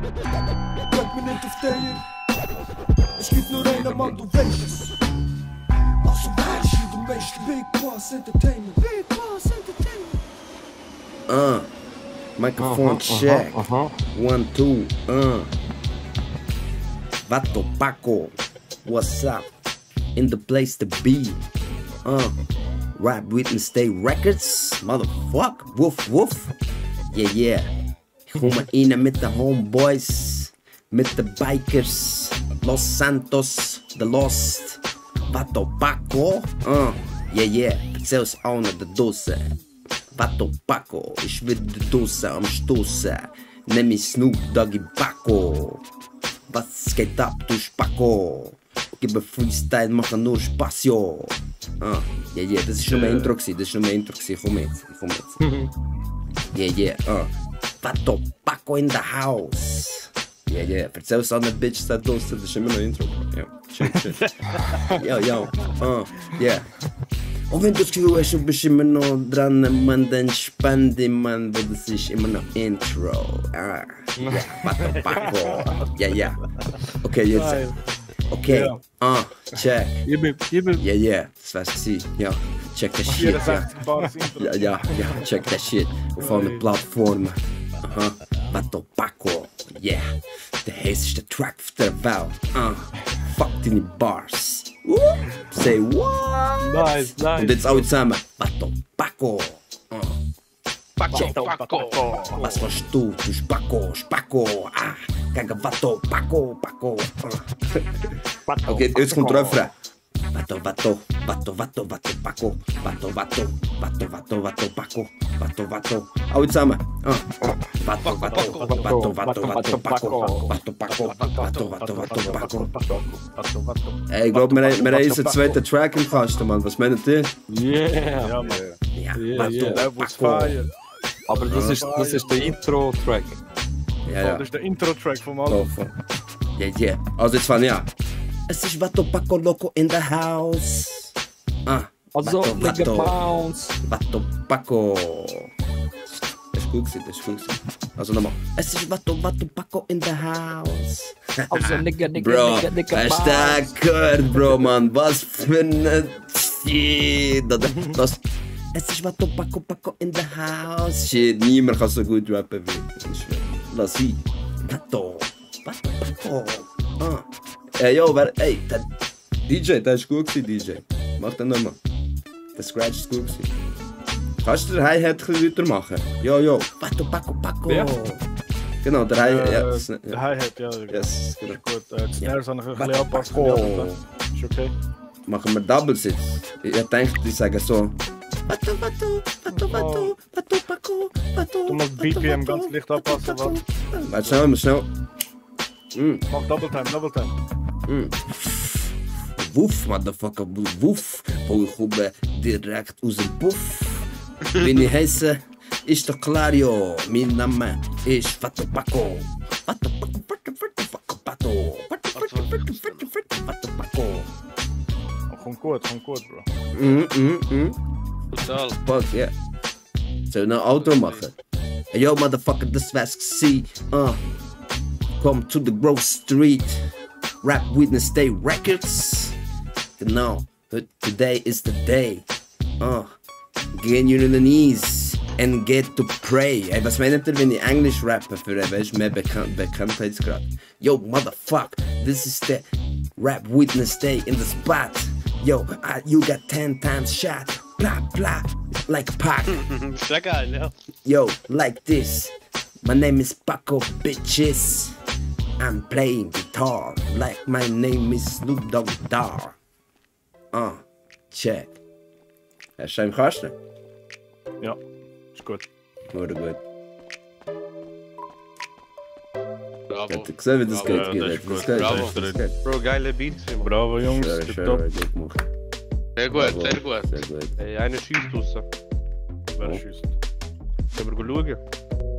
Brengt me niet of tegen. Ik schiet nur einer, Mann, du weißt es. Außer weiß ich, du möchtest Big Boss Entertainment. Big Boss Entertainment. Microphone check. 1, 2, Vato Paco, what's up? In the place to be. Rap with State Records, motherfuck, woof woof. Yeah, yeah. Ich hol mal rein mit den Homeboys, mit den Bikers, Los Santos, The Lost, Vato Paco. Yeah, yeah, erzähl's auch noch der Dose. Vato Paco, ich will die Dose am Stoßen. Nenn mich Snoop Doggy Paco. Was geht ab, du Spacko? Gib ein Freestyle, mache nur Spaß, yo. Yeah, yeah, das ist schon mein Intro gewesen, komm jetzt. Yeah, yeah, Vato Paco in the house. Yeah, yeah, erzähl's an der Bitch, da draußen, das ist immer noch Intro. Ja, shit. Yeah. Auch wenn du das Gefühl hast, du bist immer noch dran, man, dann spann dich, man, weil das ist immer noch Intro. Yeah, Vato Paco. Yeah, yeah. Okay, jetzt. Okay, yeah. Check. Gib ihm. Yeah, yeah, das war's gewesen. Ja, check that shit. Ja, check that shit. Auf allen Plattformen. Vato Paco, yeah. Der heißeste Track auf der Welt. Fuck deine Bars. Say what? Nice. Und jetzt alle zusammen. Vato Paco. Vato Paco. Was warst du? Du Spacko. Kijk, Vato Paco. Okay, jetzt kommt der Refrain. Vato Paco. Vato Paco. Vato. Alle zusammen. Vato Paco. Vato Paco. Ey, ich glaub, wir haben jetzt den zweiten Track im Kasten, Mann. Was meint ihr? Yeah, man. Ja, Vato Paco. Aber das ist der Intro-Track. Ja. Das ist der Intro-Track vom Album. Ja. Also jetzt fange ich an. Es ist Vato Paco Loco in the house. Also Vato Paco. Das ist gut gewesen. Also nochmal. Es ist Vato Paco in the house. Also nigga, Hashtag gehört, Bro, Mann. Was für eine... Das... Es ist Vato Paco in the house. Shit, niemand kann so gut rappen wie... Lass sie. Vato. Ey, yo, ey, der DJ, der ist gut gewesen, DJ. Mach den nochmal. Der Scratch ist gut gewesen. Kannst du den Hi-Hat weitermachen? Jo. Vato Paco. Ja. Genau, der Hi-Hat. Der Hi-Hat, ja. Yes, genau. Gut, die Snares habe ich ein bisschen anpassen. Ist okay. Machen wir Doubles jetzt. Ich denke, die sagen so. Vato Paco. Du musst BPM ganz leicht anpassen, was? Warte, schnell. Mach Double Time. Wuff, Motherfucker, Wuff. Wo ich oben direkt aus dem Puff. Wenn ich heiße, ist doch klar, jo. Mein Name ist Vato Paco. Vato Paco. Kommt gut, Bro. Total. Fuck, yeah. Zullen we een outro maken? Hey, yo, motherfucker, this was C. Come to the Grove Street. Rap with State Records. Genau. Today is the day. Get on your knees. And get to pray. Hey, was meint ihr, wenn ich Englisch rappe? Für mehr Bekanntheitsgrad. Yo, motherfucker, this is the Rap with State in the spot. Yo, you got 10 times shot. Blah, blah, like Pac. Yo, like this. My name is Paco, bitches. I'm playing guitar like my name is Snoop Dogg Dar. Check. Hast du einen Kasten? Ja, ist gut. Wurde gut. Bravo. Hat gesehen, wie das Geld geht. Das ist gut. Bro, geile Beats. Bravo, Jungs. Schön, gut gemacht. Sehr gut. Einer schießt draussen. Wer schießt? Können wir schauen?